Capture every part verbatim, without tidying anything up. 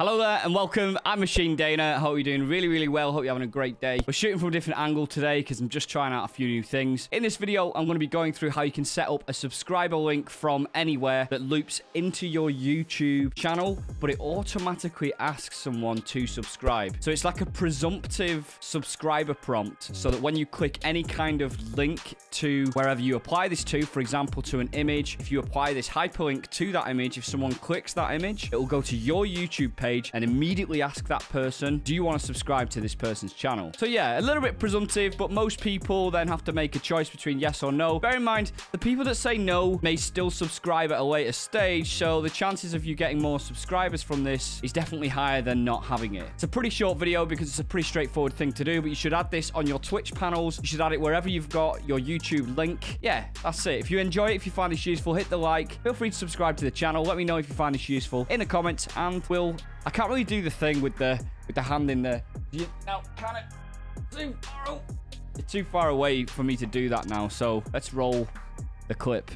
Hello there and welcome. I'm Machine Dana. Hope you're doing really, really well. Hope you're having a great day. We're shooting from a different angle today because I'm just trying out a few new things. In this video, I'm going to be going through how you can set up a subscriber link from anywhere that loops into your YouTube channel, but it automatically asks someone to subscribe. So it's like a presumptive subscriber prompt so that when you click any kind of link to wherever you apply this to, for example, to an image, if you apply this hyperlink to that image, if someone clicks that image, it will go to your YouTube page and immediately ask that person, do you want to subscribe to this person's channel? So yeah, a little bit presumptive, but most people then have to make a choice between yes or no. Bear in mind, the people that say no may still subscribe at a later stage, so the chances of you getting more subscribers from this is definitely higher than not having it. It's a pretty short video because it's a pretty straightforward thing to do, but you should add this on your Twitch panels. You should add it wherever you've got your YouTube link. Yeah, that's it. If you enjoy it, if you find this useful, hit the like. Feel free to subscribe to the channel. Let me know if you find this useful in the comments, and we'll... I can't really do the thing with the with the hand in there. Yeah. Now, can it? Too far, it's too far away for me to do that now, so let's roll the clip.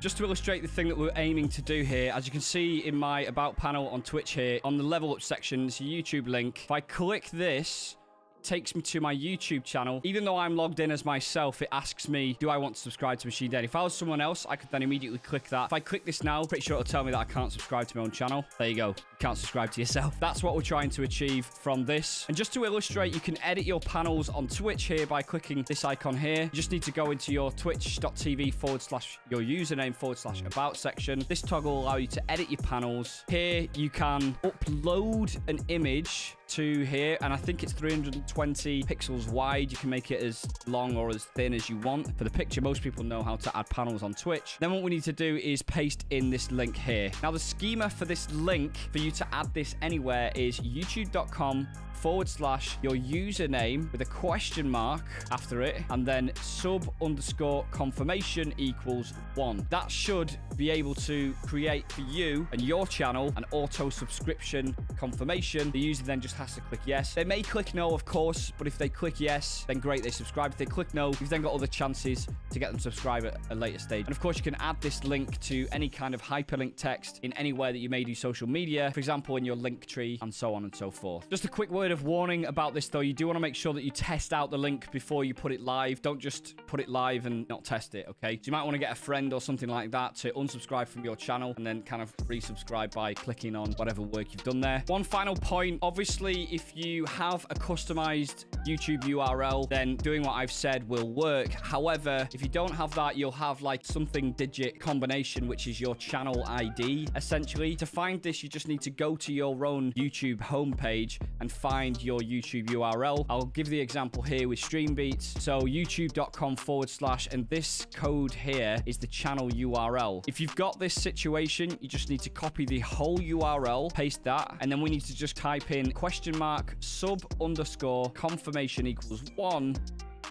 Just to illustrate the thing that we're aiming to do here, as you can see in my About panel on Twitch here, on the Level Up section, it's a YouTube link. If I click this... takes me to my YouTube channel. Even though I'm logged in as myself, it asks me, do I want to subscribe to Machine Dana? If I was someone else, I could then immediately click that. If I click this now, pretty sure it'll tell me that I can't subscribe to my own channel. There you go. You can't subscribe to yourself. That's what we're trying to achieve from this. And just to illustrate, you can edit your panels on Twitch here by clicking this icon here. You just need to go into your twitch.tv forward slash your username forward slash about section. This toggle will allow you to edit your panels. Here, you can upload an image to here, and I think it's three hundred twenty pixels wide. You can make it as long or as thin as you want for the picture. Most people know how to add panels on Twitch. Then what we need to do is paste in this link here. Now the schema for this link for you to add this anywhere is youtube.com forward slash your username with a question mark after it, and then sub underscore confirmation equals one. That should be able to create for you and your channel an auto subscription confirmation. The user then just has to click yes. They may click no, of course, but if they click yes, then great, they subscribe. If they click no, you've then got other chances to get them subscribed at a later stage. And of course, you can add this link to any kind of hyperlink text in anywhere that you may do social media, for example, in your link tree and so on and so forth. Just a quick word of warning about this though. You do want to make sure that you test out the link before you put it live. Don't just put it live and not test it, okay? So you might want to get a friend or something like that to unsubscribe from your channel and then kind of resubscribe by clicking on whatever work you've done there. One final point, obviously, if you have a customized YouTube U R L, then doing what I've said will work. However, if you don't have that, you'll have like something digit combination, which is your channel I D, essentially. To find this, you just need to go to your own YouTube homepage and find your YouTube U R L. I'll give the example here with StreamBeats. So youtube.com forward slash, and this code here is the channel U R L. If you've got this situation, you just need to copy the whole U R L, paste that, and then we need to just type in question Question mark sub underscore confirmation equals one.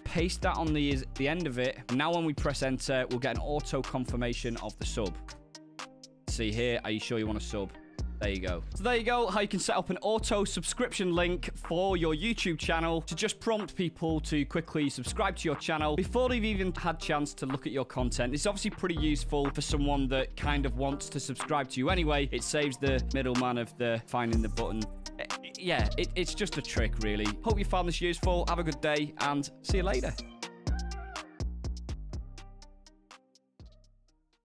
Paste that on the the end of it. Now when we press enter, we'll get an auto confirmation of the sub. See here, are you sure you want to sub? There you go. So there you go, how you can set up an auto subscription link for your YouTube channel to just prompt people to quickly subscribe to your channel before they've even had chance to look at your content. It's obviously pretty useful for someone that kind of wants to subscribe to you anyway. It saves the middleman of the finding the button. Yeah, it, it's just a trick, really. Hope you found this useful. Have a good day and see you later.